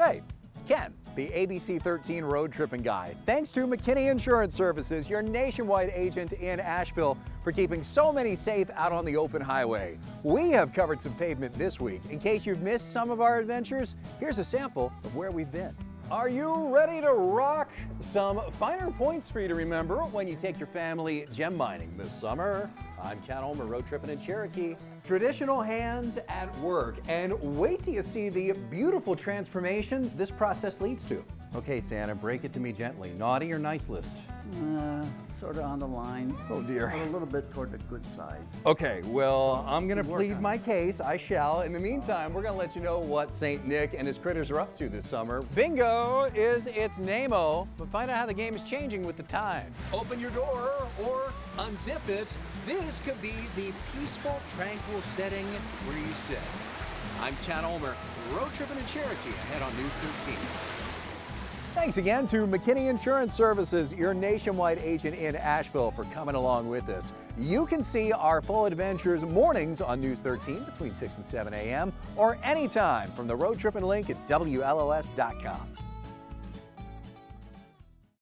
Hey, it's Ken, the ABC 13 road tripping guy. Thanks to McKinney Insurance Services, your Nationwide agent in Asheville, for keeping so many safe out on the open highway. We have covered some pavement this week. In case you've missed some of our adventures, here's a sample of where we've been. Are you ready to rock? Some finer points for you to remember when you take your family gem mining this summer. I'm Cat Ulmer, road tripping in Cherokee. Traditional hands at work, and wait till you see the beautiful transformation this process leads to. Okay, Santa, break it to me gently. Naughty or nice list? Sort of on the line. Oh dear. A little bit toward the good side. Okay, well, I'm gonna plead my case, I shall. In the meantime, we're gonna let you know what St. Nick and his critters are up to this summer. Bingo is its name-o, but find out how the game is changing with the time. Open your door or unzip it. This could be the peaceful, tranquil setting where you stay. I'm Chad Ulmer, road tripping in Cherokee, ahead on News 13. Thanks again to McKinney Insurance Services, your Nationwide agent in Asheville, for coming along with us. You can see our full adventures mornings on News 13 between 6 and 7 a.m. or anytime from the road tripping link at WLOS.com.